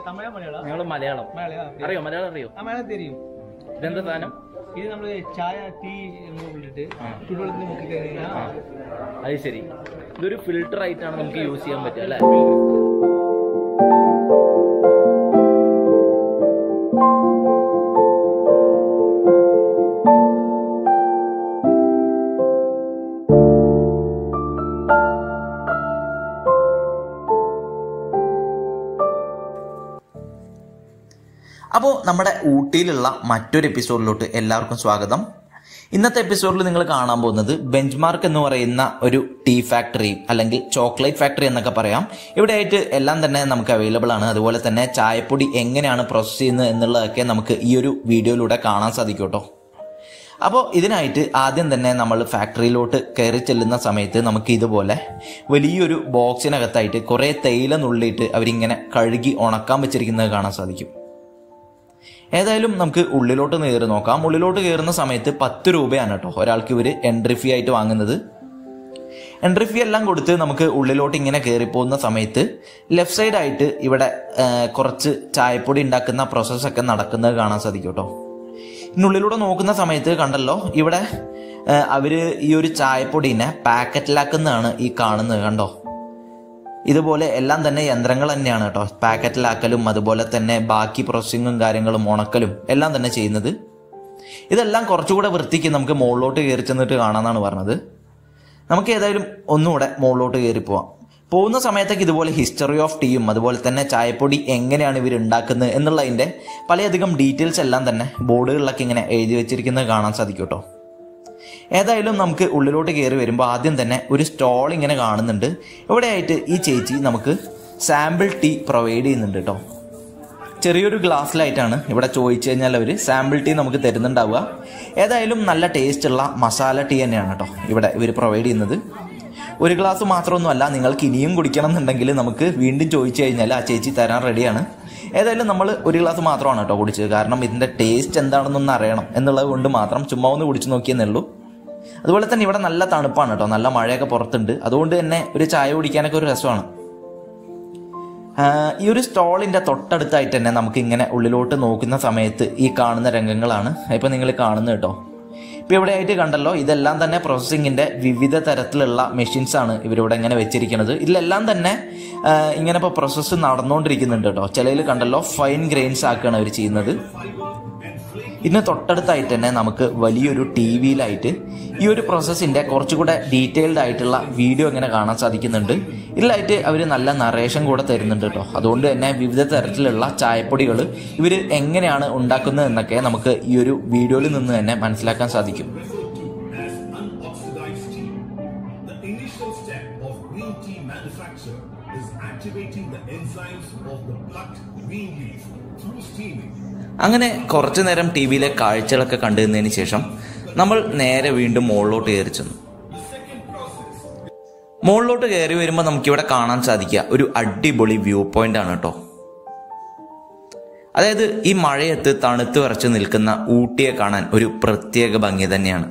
Malayalam. Now, we will see the episode of Util. In this episode, we will see Benchmark as a tea factory, a chocolate factory. Here, we will be available. As well as chai pudi engane process in video. Now, we will see the factory in the factory. We will see a box in the box. ഏതായാലും നമുക്ക് ഉള്ളിലോട്ട് നേരെ നോക്കാം. ഉള്ളിലോട്ട് കയറുന്ന സമയത്ത് 10 രൂപയാണ് ട്ടോ ഒരാൾക്ക് ഇവര് എൻട്രി ഫീ ആയിട്ട് വാങ്ങുന്നത്. എൻട്രി ഫീ എല്ലാം കൊടുത്ത് നമുക്ക് ഉള്ളിലോട്ട് ഇങ്ങനെ കേറി പോകുന്ന സമയത്ത് ലെഫ്റ്റ് സൈഡ് ആയിട്ട് ഇവിടെ കുറച്ച് ചായപ്പൊടി ഉണ്ടാക്കുന്ന പ്രോസസ് ഒക്കെ നടക്കുന്നത് കാണാൻ സാധിക്കും ട്ടോ. ഉള്ളിലോട്ട് നോക്കുന്ന സമയത്ത് കണ്ടല്ലോ ഇവിടെ അവര് ഈ ഒരു ചായപ്പൊടിനെ പാക്കറ്റിലാക്കുന്നതാണ് ഈ കാണുന്നത് കണ്ടോ. ഇതുപോലെ എല്ലാം തന്നെ യന്ത്രങ്ങൾ തന്നെയാണ് ട്ടോ പാക്കറ്റിലാക്കലും അതുപോലെ തന്നെ ബാക്കി പ്രോസസ്സിംഗും കാര്യങ്ങളും ഉണക്കലും എല്ലാം തന്നെ ചെയ്യുന്നത് ഇതെല്ലാം കുറച്ചുകൂടി വൃത്തിക്ക് നമുക്ക് മോളിലോട്ട് കേറി ചെന്നിട്ട് കാണാനാണ് പറഞ്ഞത് നമുക്ക് ഏതായാലും ഒന്നുകൂടെ മോളിലോട്ട് കേറി പോവാം പോകുന്ന സമയത്തേക്ക് ഇതുപോലെ ഹിസ്റ്ററി ഓഫ് ടീയും അതുപോലെ തന്നെ ചായപ്പൊടി എങ്ങനെയാണ് ഇവർ ഉണ്ടാക്കുന്നത് എന്നുള്ളതിന്റെ പലയധികം ഡീറ്റെയിൽസ് എല്ലാം തന്നെ ബോർഡുകളിലൊക്കെ ഇങ്ങനെ എഴുതി വെച്ചിരിക്കുന്നത് കാണാൻ സാധിക്കും ട്ടോ ഏതായാലും നമുക്ക് ഉള്ളിലോട്ട് കേറി വരുമ്പോൾ ആദ്യം തന്നെ ഒരു സ്റ്റോൾ ഇങ്ങനെ കാണുന്നുണ്ട് ഇവിടെയായിട്ട് ഈ ചേച്ചി നമുക്ക് സാമ്പിൾ ടീ പ്രൊവൈഡ് ചെയ്യുന്നുണ്ട് ട്ടോ ചെറിയൊരു ഗ്ലാസ്സിലായിട്ടാണ് ഇവിടെ ചോദിച്ചു കഴിഞ്ഞാൽ അവർ സാമ്പിൾ ടീ നമുക്ക് തരുന്നുണ്ടാവുക ഏതായാലും നല്ല ടേസ്റ്റ് ഉള്ള മസാല ടീ തന്നെയാണ് ട്ടോ ഇവിടെ ഇവർ പ്രൊവൈഡ് ചെയ്യുന്നത് ഒരു ഗ്ലാസ് മാത്രമൊന്നുമല്ല നിങ്ങൾക്ക് ഇനിയും കുടിക്കണം എന്നുണ്ടെങ്കിൽ നമുക്ക് വീണ്ടും ചോദിച്ചു കഴിഞ്ഞാൽ ആ ചേച്ചി തരാൻ റെഡിയാണ് ഏതായാലും നമ്മൾ ഒരു ഗ്ലാസ് മാത്രമാണ് ട്ടോ കുടിച്ചത് കാരണം ഇതിന്റെ ടേസ്റ്റ് എന്താണെന്നൊന്നും അറിയണം എന്നുള്ളത് കൊണ്ട് മാത്രം ചുമ്മാ ഒന്ന് കുടിച്ചു നോക്കിയെന്നേ ഉള്ളൂ അതുപോലെ തന്നെ ഇവിടെ നല്ല തണുപ്പാണ് ട്ടോ നല്ല മഴയൊക്കെ പുറത്തുണ്ട് അതുകൊണ്ട് തന്നെ ഒരു ചായ കുടിക്കാനൊക്കെ ഒരു രസമാണ് ഈ ഒരു സ്റ്റോളിന്റെ തൊട്ടടുത്തായിട്ട് തന്നെ നമുക്ക് ഇങ്ങനെ ഉള്ളിലോട്ട് നോക്കുന്ന സമയത്ത് ഈ കാണുന്ന രംഗങ്ങളാണ് ഇപ്പൊ നിങ്ങൾ കാണുന്നത് ട്ടോ ഇപ്പൊ ഇവിടെ ആയിട്ട് കണ്ടല്ലോ ഇതെല്ലാം തന്നെ പ്രോസസ്സിംഗിന്റെ വിവിധ തരത്തിലുള്ള മെഷീൻസ് ആണ് ഇവരിവിടെ ഇങ്ങനെ വെച്ചിരിക്കുന്നത് ഇതിലെല്ലാം തന്നെ ഇങ്ങനെ ഇപ്പൊ പ്രോസസ്സ് നടന്നുകൊണ്ടിരിക്കുന്നുണ്ട് ട്ടോ ചിലയിൽ കണ്ടല്ലോ ഫൈൻ ഗ്രെയിൻസ് ആക്കുകയാണ് അവർ ചെയ്യുന്നത് ഇതിന് തൊട്ടടുത്തായിട്ട് തന്നെ നമുക്ക് വലിയൊരു ടി വിയിലായിട്ട് ഈ ഒരു പ്രോസസ്സിൻ്റെ കുറച്ചുകൂടെ ഡീറ്റെയിൽഡ് ആയിട്ടുള്ള വീഡിയോ ഇങ്ങനെ കാണാൻ സാധിക്കുന്നുണ്ട് ഇതിലായിട്ട് അവർ നല്ല നറേഷൻ കൂടെ തരുന്നുണ്ട് ട്ടോ അതുകൊണ്ട് തന്നെ വിവിധ തരത്തിലുള്ള ചായപ്പൊടികൾ ഇവർ എങ്ങനെയാണ് ഉണ്ടാക്കുന്നത് എന്നൊക്കെ നമുക്ക് ഈ ഒരു വീഡിയോയിൽ നിന്ന് തന്നെ മനസ്സിലാക്കാൻ സാധിക്കും അങ്ങനെ കുറച്ചു നേരം ടി വിയിലെ കാഴ്ചകളൊക്കെ കണ്ടുനിന്നതിന് ശേഷം നമ്മൾ നേരെ വീണ്ടും മോളിലോട്ട് കയറി ചെന്നു മോളിലോട്ട് കയറി വരുമ്പോൾ നമുക്കിവിടെ കാണാൻ സാധിക്കുക ഒരു അടിപൊളി വ്യൂ പോയിന്റ് ആണ് ട്ടോ അതായത് ഈ മഴയത്ത് തണുത്ത് വരച്ച് നിൽക്കുന്ന ഊട്ടിയെ കാണാൻ ഒരു പ്രത്യേക ഭംഗി തന്നെയാണ്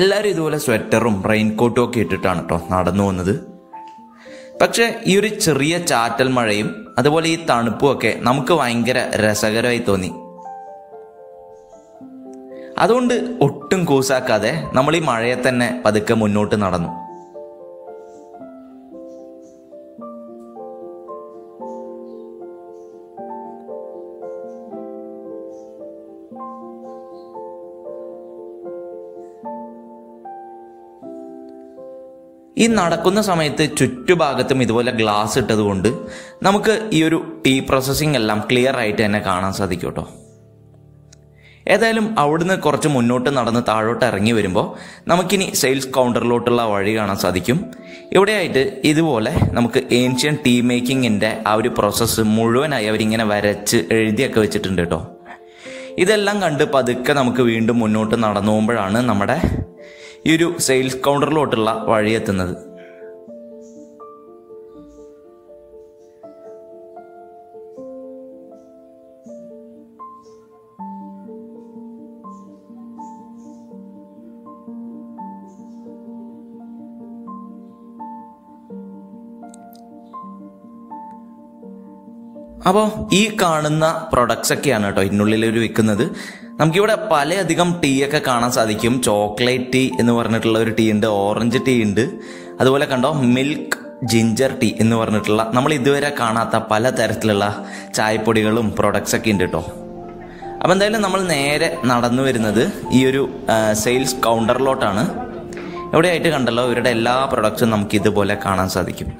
എല്ലാവരും ഇതുപോലെ സ്വെറ്ററും റെയിൻകോട്ടും ഒക്കെ ഇട്ടിട്ടാണ് ട്ടോ നടന്നു പോകുന്നത് പക്ഷേ ഈ ഒരു ചെറിയ ചാറ്റൽ മഴയും അതുപോലെ ഈ തണുപ്പും ഒക്കെ നമുക്ക് ഭയങ്കര രസകരമായി തോന്നി അതുകൊണ്ട് ഒട്ടും കൂസാക്കാതെ നമ്മൾ ഈ മഴയെ തന്നെ പതുക്കെ മുന്നോട്ട് നടന്നു ഈ നടക്കുന്ന സമയത്ത് ചുറ്റുഭാഗത്തും ഇതുപോലെ ഗ്ലാസ് ഇട്ടതുകൊണ്ട് നമുക്ക് ഈ ഒരു ടീ പ്രോസസ്സിംഗ് എല്ലാം ക്ലിയർ ആയിട്ട് തന്നെ കാണാൻ സാധിക്കും ട്ടോ ഏതായാലും അവിടുന്ന് കുറച്ച് മുന്നോട്ട് നടന്ന് താഴോട്ട് ഇറങ്ങി വരുമ്പോൾ നമുക്കിനി സെയിൽസ് കൗണ്ടറിലോട്ടുള്ള വഴി കാണാൻ സാധിക്കും ഇവിടെയായിട്ട് ഇതുപോലെ നമുക്ക് ഏൻഷ്യൻ ടീ മേക്കിങ്ങിൻ്റെ ആ ഒരു പ്രോസസ്സ് മുഴുവനായി അവരിങ്ങനെ വരച്ച് എഴുതിയൊക്കെ വെച്ചിട്ടുണ്ട് ട്ടോ ഇതെല്ലാം കണ്ട് പതുക്കെ നമുക്ക് വീണ്ടും മുന്നോട്ട് നടന്നു പോകുമ്പോഴാണ് നമ്മുടെ ഈ ഒരു സെയിൽസ് കൗണ്ടറിലോട്ടുള്ള വഴിയെത്തുന്നത് അപ്പോൾ ഈ കാണുന്ന പ്രൊഡക്ട്സ് ഒക്കെയാണ് കേട്ടോ ഇതിനുള്ളിൽ ഒരു വിൽക്കുന്നത്. നമുക്കിവിടെ പലയധികം ടീ ഒക്കെ കാണാൻ സാധിക്കും. ചോക്ലേറ്റ് ടീ എന്ന് പറഞ്ഞിട്ടുള്ള ഒരു ടീ ഉണ്ട്, ഓറഞ്ച് ടീ ഉണ്ട്, അതുപോലെ കണ്ടോ മിൽക്ക് ജിഞ്ചർ ടീ എന്ന് പറഞ്ഞിട്ടുള്ള നമ്മൾ ഇതുവരെ കാണാത്ത പല തരത്തിലുള്ള ചായപ്പൊടികളും പ്രൊഡക്ട്സ് ഒക്കെ ഉണ്ട് കേട്ടോ. അപ്പോൾ എന്തായാലും നമ്മൾ നേരെ നടന്നു വരുന്നത് ഈ ഒരു സെയിൽസ് കൗണ്ടറിലോട്ടാണ്. എവിടെയായിട്ട് കണ്ടല്ലോ ഇവരുടെ എല്ലാ പ്രൊഡക്ട്സും നമുക്ക് ഇതുപോലെ കാണാൻ സാധിക്കും.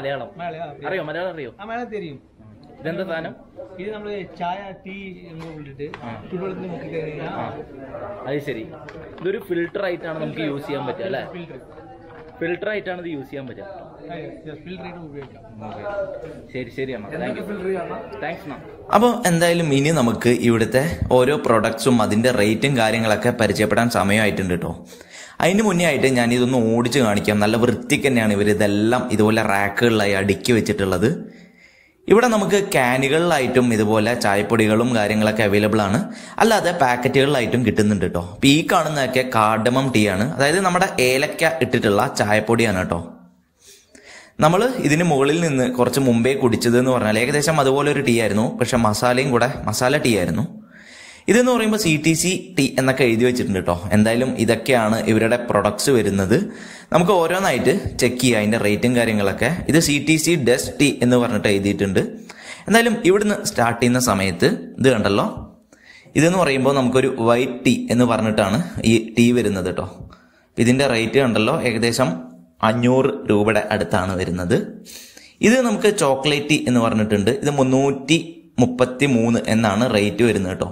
മലയാളം അറിയോ? മലയാളം അറിയോ? മലയാളം തെരിയും. ഇതെന്താ സാധനം? ഇത് നമ്മള് ചായ ടീ എന്ന് വിളിച്ചിട്ട് ചുടുവെള്ളത്തിൽ മുക്കി കഴിഞ്ഞാൽ അത് ശരി. ഇതൊരു ഫിൽട്ടർ ആയിട്ടാണ് നമുക്ക് യൂസ് ചെയ്യാൻ പറ്റുക അല്ലെ? ഫിൽട്ടർ ആയിട്ടാണ് ഇത് യൂസ് ചെയ്യാൻ പറ്റുക. ശരി ശരി അമ്മ, താങ്ക്സ് മാം. അപ്പോൾ എന്തായാലും ഇനി നമുക്ക് ഇവിടുത്തെ ഓരോ പ്രൊഡക്ട്സും അതിന്റെ റേറ്റും കാര്യങ്ങളൊക്കെ പരിചയപ്പെടാൻ സമയമായിട്ടുണ്ട് കേട്ടോ. അതിന് മുന്നേ ആയിട്ട് ഞാൻ ഇതൊന്ന് ഓടിച്ച് കാണിക്കാം. നല്ല വൃത്തിക്ക് തന്നെയാണ് ഇവർ ഇതെല്ലാം ഇതുപോലെ റാക്കുകളിലായി അടുക്കി വെച്ചിട്ടുള്ളത്. ഇവിടെ നമുക്ക് ക്യാനുകളിലായിട്ടും ഇതുപോലെ ചായപ്പൊടികളും കാര്യങ്ങളൊക്കെ അവൈലബിൾ ആണ്, അല്ലാതെ പാക്കറ്റുകളിലായിട്ടും കിട്ടുന്നുണ്ട് കേട്ടോ. അപ്പോൾ ഈ കാണുന്നതൊക്കെ കാർഡമം ടീ ആണ്, അതായത് നമ്മുടെ ഏലക്ക ഇട്ടിട്ടുള്ള ചായപ്പൊടിയാണ് കേട്ടോ. നമ്മൾ ഇതിന് മുകളിൽ നിന്ന് കുറച്ച് മുമ്പേ കുടിച്ചത് എന്ന് പറഞ്ഞാൽ ഏകദേശം അതുപോലെ ഒരു ടീ ആയിരുന്നു, പക്ഷെ മസാലയും കൂടെ മസാല ടീ ആയിരുന്നു. ഇതെന്ന് പറയുമ്പോൾ CTC ടീ എന്നൊക്കെ എഴുതി വെച്ചിട്ടുണ്ട് കേട്ടോ. എന്തായാലും ഇതൊക്കെയാണ് ഇവരുടെ പ്രൊഡക്ട്സ് വരുന്നത്. നമുക്ക് ഓരോന്നായിട്ട് ചെക്ക് ചെയ്യാം അതിൻ്റെ റേറ്റും കാര്യങ്ങളൊക്കെ. ഇത് CTC ഡെസ്റ്റ് ടീ എന്ന് പറഞ്ഞിട്ട് എഴുതിയിട്ടുണ്ട്. എന്തായാലും ഇവിടുന്ന് സ്റ്റാർട്ട് ചെയ്യുന്ന സമയത്ത് ഇത് കണ്ടല്ലോ, ഇതെന്ന് പറയുമ്പോൾ നമുക്കൊരു വൈറ്റ് ടീ എന്ന് പറഞ്ഞിട്ടാണ് ഈ ടീ വരുന്നത് കേട്ടോ. ഇതിൻ്റെ റേറ്റ് കണ്ടല്ലോ ഏകദേശം 500 രൂപയുടെ അടുത്താണ് വരുന്നത്. ഇത് നമുക്ക് ചോക്ലേറ്റ് ടീ എന്ന് പറഞ്ഞിട്ടുണ്ട്. ഇത് 333 എന്നാണ് റേറ്റ് വരുന്നത് കേട്ടോ.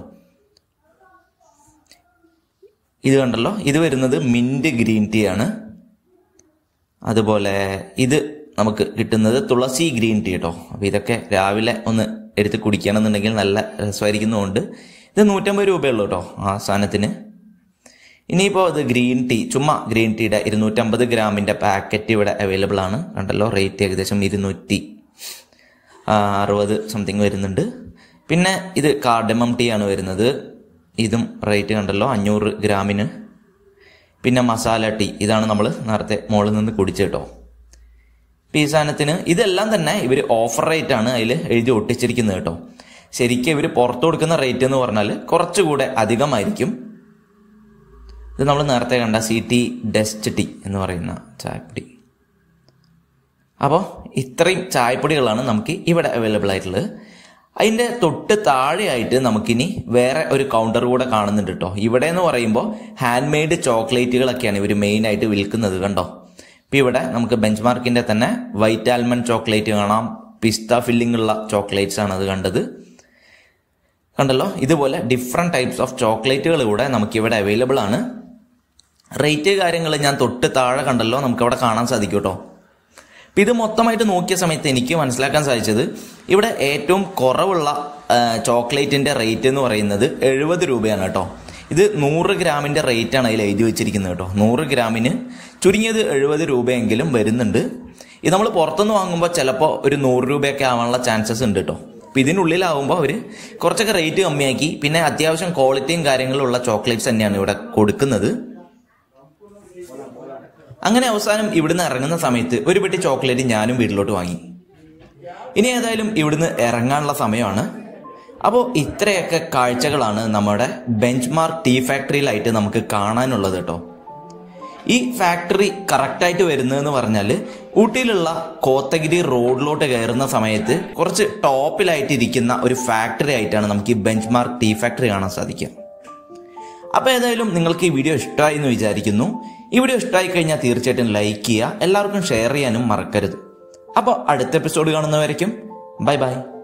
ഇത് കണ്ടല്ലോ, ഇത് വരുന്നത് മിൻറ്റ് ഗ്രീൻ ടീ ആണ്. അതുപോലെ ഇത് നമുക്ക് കിട്ടുന്നത് തുളസി ഗ്രീൻ ടീ കേട്ടോ. അപ്പോൾ ഇതൊക്കെ രാവിലെ ഒന്ന് എടുത്ത് കുടിക്കണമെന്നുണ്ടെങ്കിൽ നല്ല രസമായിരിക്കുന്നതുകൊണ്ട് ഇത് 150 രൂപയുള്ളൂ കേട്ടോ ആ സാധനത്തിന്. ഇനിയിപ്പോൾ അത് ഗ്രീൻ ടീ, ചുമ്മാ ഗ്രീൻ ടീയുടെ 250 ഗ്രാമിൻ്റെ പാക്കറ്റ് ഇവിടെ അവൈലബിൾ ആണ്. കണ്ടല്ലോ റേറ്റ് ഏകദേശം 260 സംതിങ് വരുന്നുണ്ട്. പിന്നെ ഇത് കാർഡമം ടീ ആണ് വരുന്നത്. ഇതും റേറ്റ് കണ്ടല്ലോ 500 ഗ്രാമിന്. പിന്നെ മസാല ടീ, ഇതാണ് നമ്മൾ നേരത്തെ മുകളിൽ നിന്ന് കുടിച്ചു കേട്ടോ. ഈ സാധനത്തിന് ഇതെല്ലാം തന്നെ ഇവർ ഓഫർ റേറ്റാണ് അതിൽ എഴുതി ഒട്ടിച്ചിരിക്കുന്നത് കേട്ടോ. ശരിക്കും ഇവർ പുറത്തു കൊടുക്കുന്ന റേറ്റ് എന്ന് പറഞ്ഞാൽ കുറച്ചുകൂടെ അധികമായിരിക്കും. ഇത് നമ്മൾ നേരത്തെ കണ്ട CT ഡസ്റ്റ് ടീ എന്ന് പറയുന്ന ചായപ്പൊടി. അപ്പോൾ ഇത്രയും ചായപ്പൊടികളാണ് നമുക്ക് ഇവിടെ അവൈലബിൾ ആയിട്ടുള്ളത്. അതിൻ്റെ തൊട്ട് താഴെയായിട്ട് നമുക്കിനി വേറെ ഒരു കൗണ്ടർ കൂടെ കാണുന്നുണ്ട് കേട്ടോ. ഇവിടെ എന്ന് പറയുമ്പോൾ ഹാൻഡ് മെയ്ഡ് ചോക്ലേറ്റുകളൊക്കെയാണ് ഇവർ മെയിനായിട്ട് വിൽക്കുന്നത് കണ്ടോ. ഇപ്പം ഇവിടെ നമുക്ക് ബെഞ്ച്മാർക്കിൻ്റെ തന്നെ വൈറ്റ് ആൽമണ്ട് ചോക്ലേറ്റ് കാണാം. പിസ്ത ഫില്ലിംഗ് ഉള്ള ചോക്ലേറ്റ്സ് ആണ് അത് കണ്ടത്. കണ്ടല്ലോ ഇതുപോലെ ഡിഫറെൻറ്റ് ടൈപ്സ് ഓഫ് ചോക്ലേറ്റുകൾ കൂടെ നമുക്കിവിടെ അവൈലബിൾ ആണ്. റേറ്റ് കാര്യങ്ങൾ ഞാൻ തൊട്ട് താഴെ കണ്ടല്ലോ നമുക്കവിടെ കാണാൻ സാധിക്കും കേട്ടോ. ഇത് മൊത്തമായിട്ട് നോക്കിയ സമയത്ത് എനിക്ക് മനസ്സിലാക്കാൻ സാധിച്ചത് ഇവിടെ ഏറ്റവും കുറവുള്ള ചോക്ലേറ്റിൻ്റെ റേറ്റ് എന്ന് പറയുന്നത് 70 രൂപയാണ് കേട്ടോ. ഇത് 100 ഗ്രാമിൻ്റെ റേറ്റാണ് അതിൽ എഴുതി വെച്ചിരിക്കുന്നത് കേട്ടോ. 100 ഗ്രാമിന് ചുരുങ്ങിയത് 70 രൂപയെങ്കിലും വരുന്നുണ്ട്. ഇത് നമ്മൾ പുറത്തുനിന്ന് വാങ്ങുമ്പോൾ ചിലപ്പോൾ ഒരു 100 രൂപയൊക്കെ ആവാനുള്ള ചാൻസസ് ഉണ്ട് കേട്ടോ. അപ്പോൾ ഇതിനുള്ളിലാവുമ്പോൾ അവർ കുറച്ചൊക്കെ റേറ്റ് കമ്മിയാക്കി. പിന്നെ അത്യാവശ്യം ക്വാളിറ്റിയും കാര്യങ്ങളുള്ള ചോക്ലേറ്റ്സ് തന്നെയാണ് ഇവിടെ കൊടുക്കുന്നത്. അങ്ങനെ അവസാനം ഇവിടുന്ന് ഇറങ്ങുന്ന സമയത്ത് ഒരു പെട്ടി ചോക്ലേറ്റ് ഞാനും വീട്ടിലോട്ട് വാങ്ങി. ഇനി ഏതായാലും ഇവിടുന്ന് ഇറങ്ങാനുള്ള സമയമാണ്. അപ്പോൾ ഇത്രയൊക്കെ കാഴ്ചകളാണ് നമ്മുടെ ബെഞ്ച്മാർക്ക് ടീ ഫാക്ടറിയിലായിട്ട് നമുക്ക് കാണാനുള്ളത് കേട്ടോ. ഈ ഫാക്ടറി കറക്റ്റായിട്ട് വരുന്നതെന്ന് പറഞ്ഞാൽ ഊട്ടിയിലുള്ള കോത്തഗിരി റോഡിലോട്ട് കയറുന്ന സമയത്ത് കുറച്ച് ടോപ്പിലായിട്ടിരിക്കുന്ന ഒരു ഫാക്ടറി ആയിട്ടാണ് നമുക്ക് ഈ ബെഞ്ച്മാർക്ക് ടീ ഫാക്ടറി കാണാൻ സാധിക്കുക. അപ്പോൾ ഏതായാലും നിങ്ങൾക്ക് ഈ വീഡിയോ ഇഷ്ടമായി എന്ന് വിചാരിക്കുന്നു. ഈ വീഡിയോ ഇഷ്ടമായി കഴിഞ്ഞാൽ തീർച്ചയായിട്ടും ലൈക്ക് ചെയ്യുക, എല്ലാവർക്കും ഷെയർ ചെയ്യാനും മറക്കരുത്. അപ്പോൾ അടുത്ത എപ്പിസോഡ് കാണുന്നവരേക്കും ബൈ ബൈ.